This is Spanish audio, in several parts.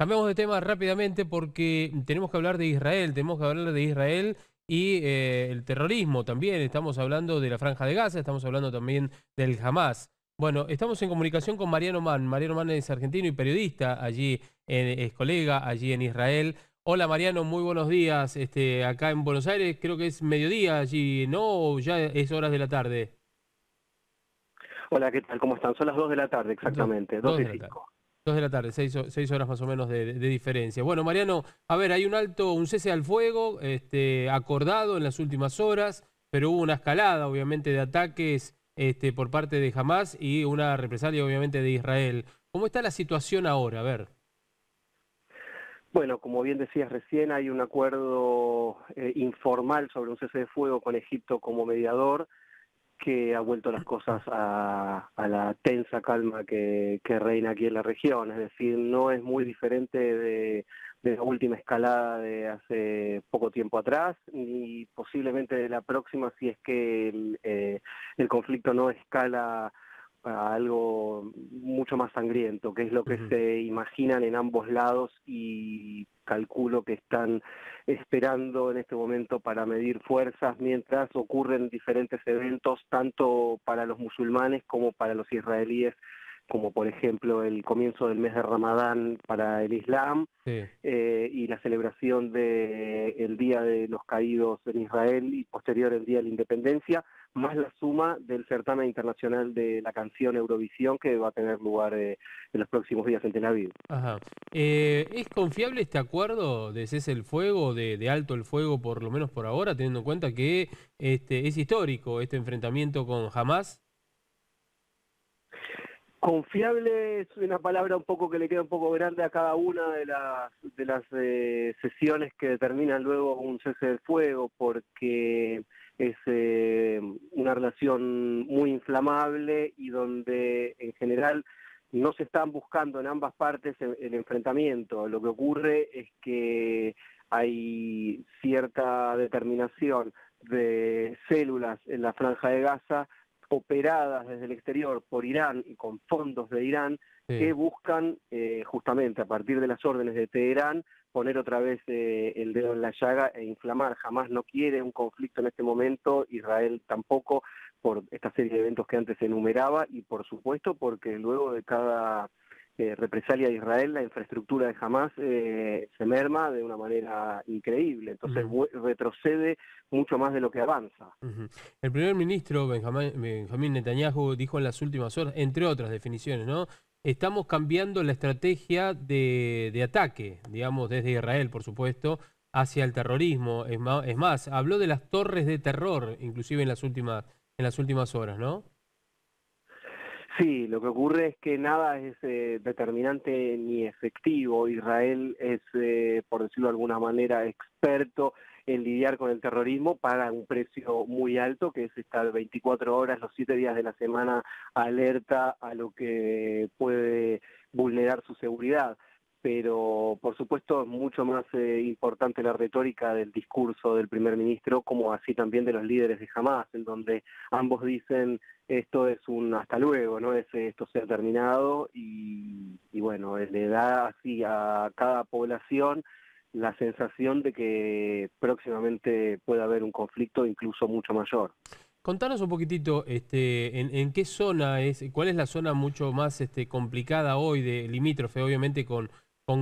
Cambiamos de tema rápidamente porque tenemos que hablar de Israel, y el terrorismo también. Estamos hablando de la Franja de Gaza, estamos hablando también del Hamás. Bueno, estamos en comunicación con Mariano Man. Mariano Man es argentino y periodista, allí es colega, allí en Israel. Hola Mariano, muy buenos días. Acá en Buenos Aires creo que es mediodía allí, ¿no? ¿O ya es horas de la tarde? Hola, ¿qué tal? ¿Cómo están? Son las 2 de la tarde exactamente, 2 y 5. 2 de la tarde, 6 horas más o menos de diferencia. Bueno, Mariano, a ver, hay un cese al fuego acordado en las últimas horas, pero hubo una escalada, obviamente, de ataques por parte de Hamás y una represalia, obviamente, de Israel. ¿Cómo está la situación ahora? A ver. Bueno, como bien decías recién, hay un acuerdo informal sobre un cese de fuego con Egipto como mediador, que ha vuelto las cosas a la tensa calma que reina aquí en la región. Es decir, no es muy diferente de la última escalada de hace poco tiempo atrás, ni posiblemente de la próxima si es que el conflicto no escala a algo mucho más sangriento, que es lo que se imaginan en ambos lados y calculo que están esperando en este momento para medir fuerzas mientras ocurren diferentes eventos, tanto para los musulmanes como para los israelíes, como por ejemplo el comienzo del mes de Ramadán para el Islam, sí, y la celebración del Día de los Caídos en Israel y posterior el Día de la Independencia, más la suma del certamen internacional de la canción Eurovisión que va a tener lugar en los próximos días en Tel Aviv. Ajá. ¿Es confiable este acuerdo de cese el fuego, de alto el fuego, por lo menos por ahora, teniendo en cuenta que es histórico este enfrentamiento con Hamás? Confiable es una palabra un poco que le queda un poco grande a cada una de las sesiones que determinan luego un cese del fuego, porque es una relación muy inflamable y donde en general no se están buscando en ambas partes el enfrentamiento. Lo que ocurre es que hay cierta determinación de células en la Franja de Gaza operadas desde el exterior por Irán y con fondos de Irán, sí, que buscan justamente a partir de las órdenes de Teherán poner otra vez el dedo en la llaga e inflamar. Jamás no quiere un conflicto en este momento, Israel tampoco, por esta serie de eventos que antes enumeraba y por supuesto porque luego de cada represalia de Israel la infraestructura de Hamás se merma de una manera increíble, entonces retrocede mucho más de lo que avanza. El primer ministro Benjamín Netanyahu dijo en las últimas horas, entre otras definiciones, ¿no?, estamos cambiando la estrategia de ataque, digamos, desde Israel, por supuesto, hacia el terrorismo. Es más, habló de las torres de terror, inclusive en las últimas horas, ¿no? Sí, lo que ocurre es que nada es determinante ni efectivo. Israel es, por decirlo de alguna manera, experto en lidiar con el terrorismo, paga un precio muy alto, que es estar 24 horas, los 7 días de la semana, alerta a lo que puede vulnerar su seguridad. Pero, por supuesto, es mucho más importante la retórica del discurso del primer ministro, como así también de los líderes de Hamás, en donde ambos dicen esto es un hasta luego, ¿no? Esto se ha terminado y bueno, le da así a cada población la sensación de que próximamente puede haber un conflicto incluso mucho mayor. Contanos un poquitito en qué zona cuál es la zona mucho más complicada hoy, de limítrofe obviamente con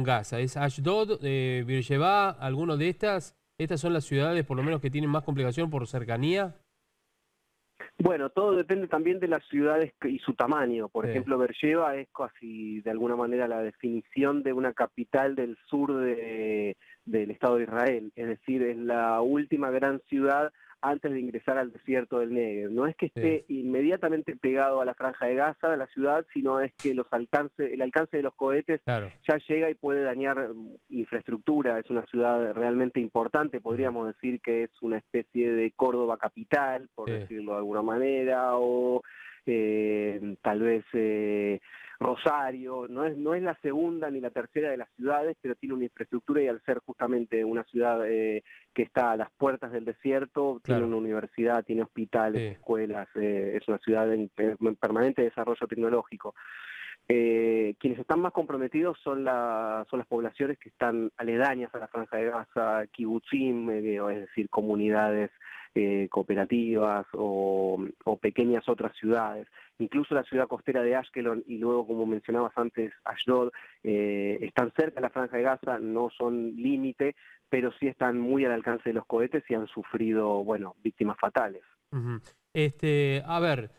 Gaza. ¿Es Ashdod, Berlleva, alguno de estas? ¿Estas son las ciudades por lo menos que tienen más complicación por cercanía? Bueno, todo depende también de las ciudades y su tamaño. Por ejemplo, Bercheva es casi, de alguna manera, la definición de una capital del sur del Estado de Israel. Es decir, es la última gran ciudad antes de ingresar al desierto del Negev. No es que esté inmediatamente pegado a la Franja de Gaza, a la ciudad, sino es que el alcance de los cohetes, claro, ya llega y puede dañar infraestructura. Es una ciudad realmente importante, podríamos decir que es una especie de Córdoba capital, por decirlo de alguna manera, o tal vez Rosario. No es la segunda ni la tercera de las ciudades, pero tiene una infraestructura y al ser justamente una ciudad que está a las puertas del desierto, claro, tiene una universidad, tiene hospitales, escuelas, es una ciudad en permanente desarrollo tecnológico. Quienes están más comprometidos son las poblaciones que están aledañas a la Franja de Gaza, kibutzim, es decir, comunidades cooperativas o pequeñas otras ciudades. Incluso la ciudad costera de Ashkelon y luego, como mencionabas antes, Ashdod, están cerca de la Franja de Gaza, no son límite, pero sí están muy al alcance de los cohetes y han sufrido, bueno, víctimas fatales. A ver,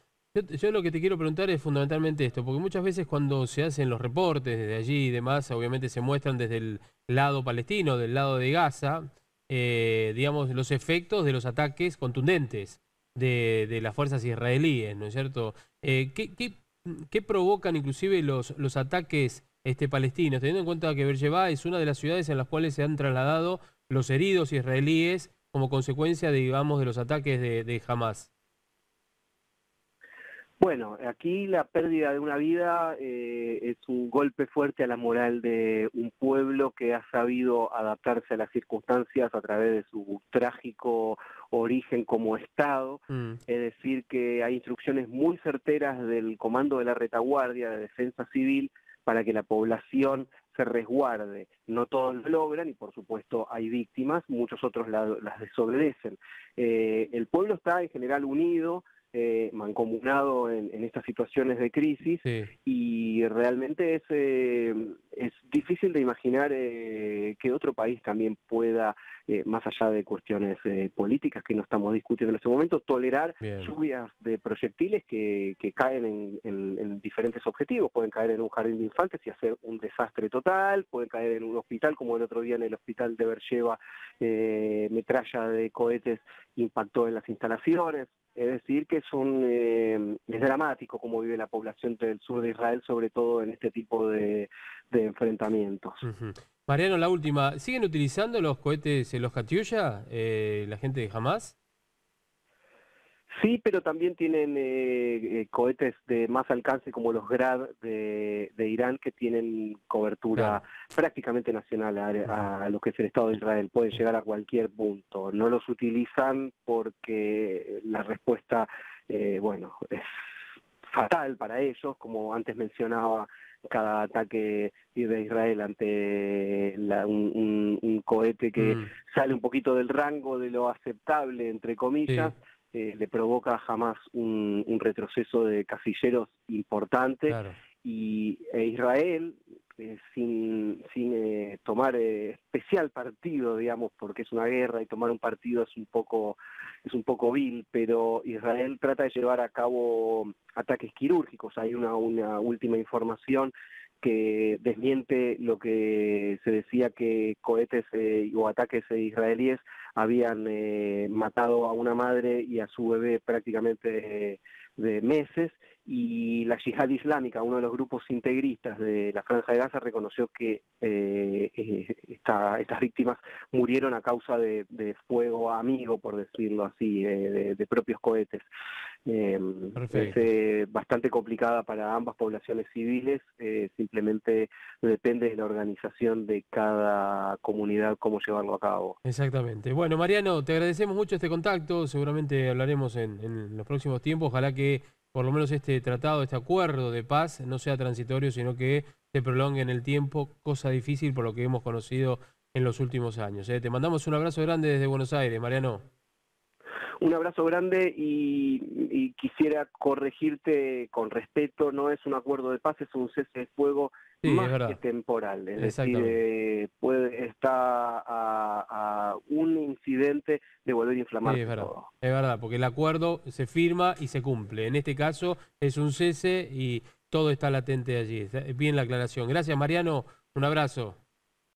yo lo que te quiero preguntar es fundamentalmente esto, porque muchas veces cuando se hacen los reportes desde allí y demás, obviamente se muestran desde el lado palestino, del lado de Gaza, digamos, los efectos de los ataques contundentes de las fuerzas israelíes, ¿no es cierto? ¿Qué provocan inclusive los ataques palestinos, teniendo en cuenta que Berlleva es una de las ciudades en las cuales se han trasladado los heridos israelíes como consecuencia, digamos, de los ataques de Hamás? Bueno, aquí la pérdida de una vida es un golpe fuerte a la moral de un pueblo que ha sabido adaptarse a las circunstancias a través de su trágico origen como Estado. Es decir, que hay instrucciones muy certeras del comando de la retaguardia de defensa civil para que la población se resguarde. No todos lo logran y por supuesto hay víctimas, muchos otros las desobedecen. El pueblo está en general unido, mancomunado en estas situaciones de crisis, sí. Y realmente es difícil de imaginar que otro país también pueda, más allá de cuestiones políticas que no estamos discutiendo en este momento, tolerar lluvias de proyectiles que caen en diferentes objetivos. Pueden caer en un jardín de infantes y hacer un desastre total, pueden caer en un hospital, como el otro día en el hospital de Bercheva, metralla de cohetes impactó en las instalaciones. Es decir, que es dramático cómo vive la población del sur de Israel, sobre todo en este tipo de enfrentamientos. Mariano, la última. ¿Siguen utilizando los cohetes, los Katiuska, la gente de Hamás? Sí, pero también tienen cohetes de más alcance como los Grad de Irán, que tienen cobertura prácticamente nacional a lo que es el Estado de Israel. Pueden llegar a cualquier punto. No los utilizan porque la respuesta, bueno, es fatal para ellos, como antes mencionaba. Cada ataque de Israel ante un cohete que sale un poquito del rango de lo aceptable, entre comillas, le provoca a Hamás un retroceso de casilleros importante, claro. Y Israel, sin tomar especial partido, digamos, porque es una guerra y tomar un partido es un poco vil, pero Israel trata de llevar a cabo ataques quirúrgicos. Hay una última información que desmiente lo que se decía, que cohetes o ataques israelíes habían matado a una madre y a su bebé prácticamente de meses, y la Yihad Islámica, uno de los grupos integristas de la Franja de Gaza, reconoció que estas víctimas murieron a causa de fuego amigo, por decirlo así, de propios cohetes. Es bastante complicada para ambas poblaciones civiles, simplemente depende de la organización de cada comunidad cómo llevarlo a cabo. Exactamente. Bueno, Mariano, te agradecemos mucho este contacto, seguramente hablaremos en los próximos tiempos, ojalá que por lo menos este tratado, este acuerdo de paz no sea transitorio, sino que se prolongue en el tiempo, cosa difícil por lo que hemos conocido en los últimos años. Te mandamos un abrazo grande desde Buenos Aires, Mariano. Un abrazo grande y quisiera corregirte con respeto, no es un acuerdo de paz, es un cese de fuego más que temporal. Es decir, está a un incidente de volver a inflamar todo. Es verdad, porque el acuerdo se firma y se cumple. En este caso es un cese y todo está latente allí. Bien la aclaración. Gracias, Mariano. Un abrazo.